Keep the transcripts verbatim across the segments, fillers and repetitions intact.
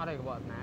Ở đây có bọn nè.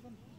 Thank you.